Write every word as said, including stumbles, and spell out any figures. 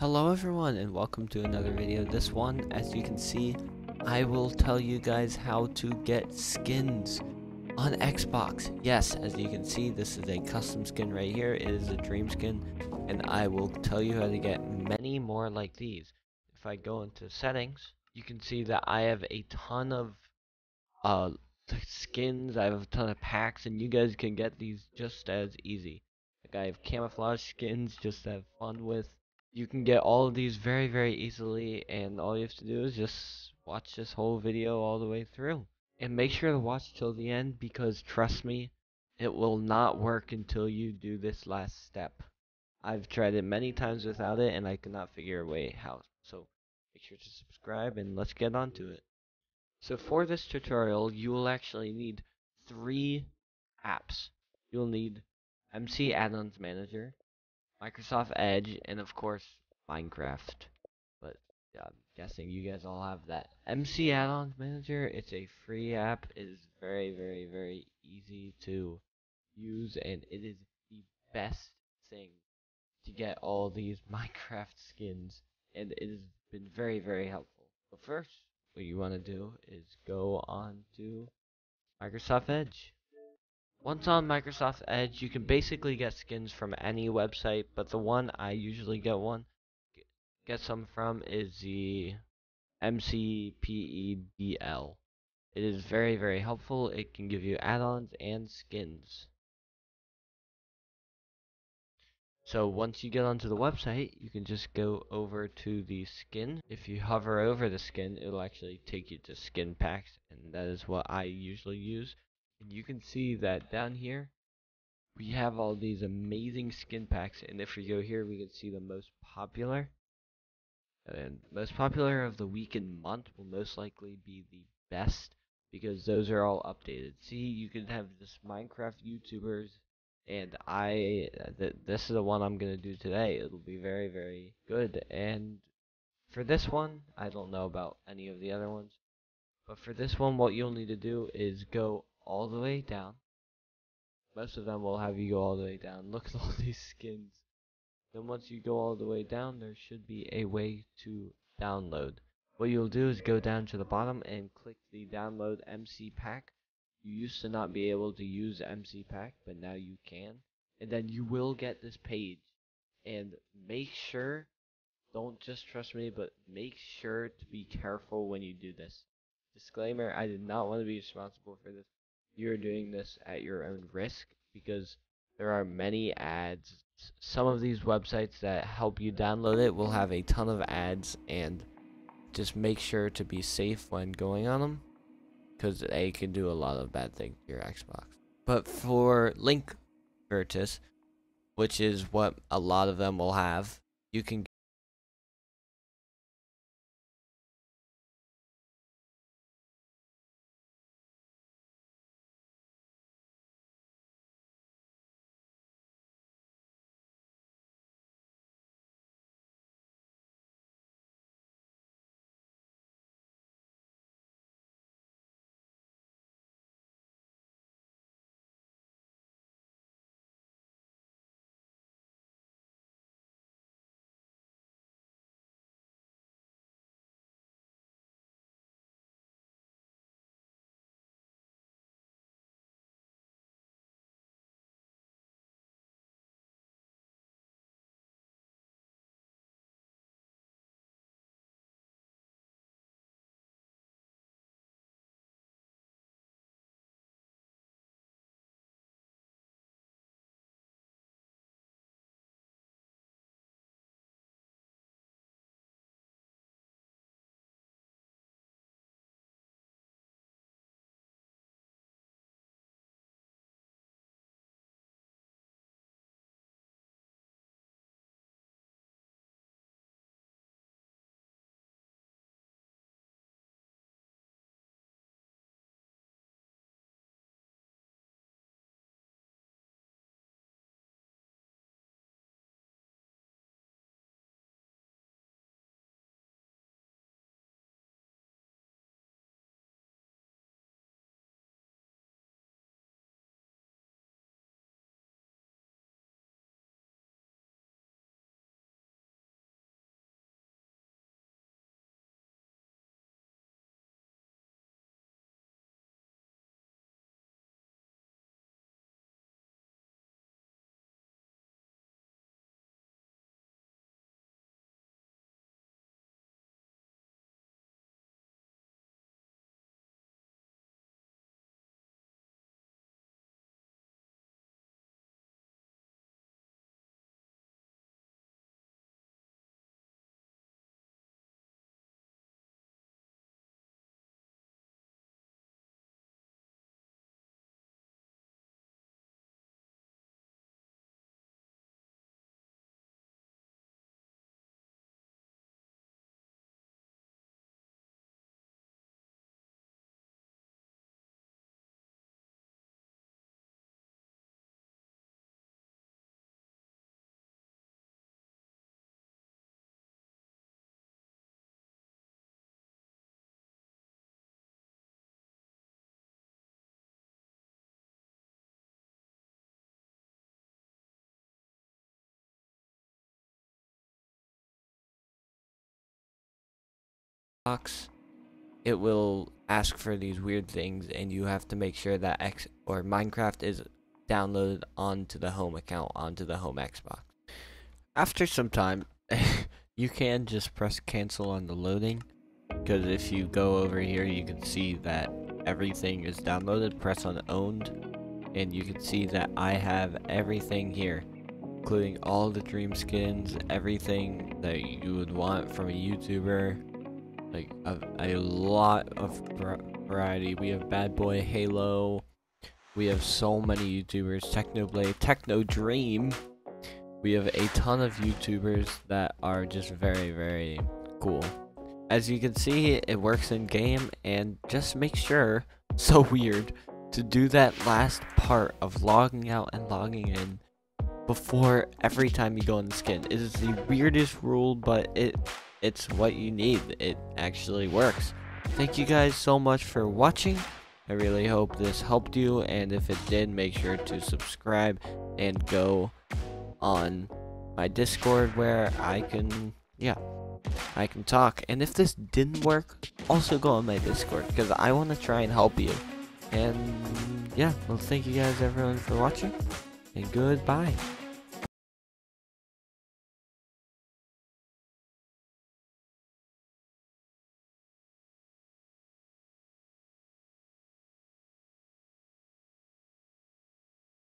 Hello everyone and welcome to another video. This one, as you can see, I will tell you guys how to get skins on Xbox. Yes, as you can see, this is a custom skin right here. It is a dream skin, and I will tell you how to get many more like these. If I go into settings, you can see that I have a ton of uh, skins, I have a ton of packs, and you guys can get these just as easy. Like, I have camouflage skins just to have fun with. You can get all of these very, very easily, and all you have to do is just watch this whole video all the way through. And make sure to watch till the end, because trust me, it will not work until you do this last step. I've tried it many times without it, and I could not figure a way out. So make sure to subscribe, and let's get on to it. So for this tutorial, you will actually need three apps. You'll need M C Addons Manager, Microsoft Edge, and of course Minecraft. But yeah, I'm guessing you guys all have that. M C Addons Manager, it's a free app. It is very, very, very easy to use, and it is the best thing to get all these Minecraft skins, and it has been very, very helpful. But first, what you want to do is go on to Microsoft Edge. Once on Microsoft Edge, you can basically get skins from any website, but the one I usually get one get some from is the M C P E D L. It is very, very helpful. It can give you add-ons and skins. So once you get onto the website, you can just go over to the skin. If you hover over the skin, it'll actually take you to skin packs, and that is what I usually use. And you can see that down here we have all these amazing skin packs, and if we go here we can see the most popular, and most popular of the week and month will most likely be the best, because those are all updated. See, you can have this Minecraft YouTubers, and I th this is the one I'm gonna do today. It'll be very, very good. And for this one, I don't know about any of the other ones, but for this one what you'll need to do is go all the way down. Most of them will have you go all the way down. Look at all these skins. Then once you go all the way down, there should be a way to download. What you'll do is go down to the bottom and click the download M C pack. You used to not be able to use M C pack, but now you can. And then you will get this page. And make sure, don't just trust me, but make sure to be careful when you do this. Disclaimer, I did not want to be responsible for this. You're doing this at your own risk, because there are many ads. Some of these websites that help you download it will have a ton of ads, and just make sure to be safe when going on them, because they can do a lot of bad things to your Xbox. But for Link Virtus, which is what a lot of them will have, you can box, it will ask for these weird things, and you have to make sure that X or Minecraft is downloaded onto the home account, onto the home Xbox. After some time, you can just press cancel on the loading, because if you go over here, you can see that everything is downloaded. Press on owned, and you can see that I have everything here, including all the dream skins, everything that you would want from a YouTuber, like a, a lot of variety. We have Bad Boy Halo, we have so many YouTubers, Technoblade, Technodream. We have a ton of YouTubers that are just very, very cool. As you can see, it works in game, and just make sure, so weird, to do that last part of logging out and logging in before every time you go in the skin. It is the weirdest rule, but it it's what you need. It actually works. Thank you guys so much for watching. I really hope this helped you, and if it did, make sure to subscribe and go on my Discord where I can, yeah, I can talk. And if this didn't work, also go on my Discord, because I want to try and help you. And yeah, well, thank you guys everyone for watching, and goodbye.